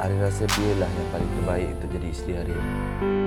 Ari rasa dialah yang paling terbaik untuk jadi isteri Ari.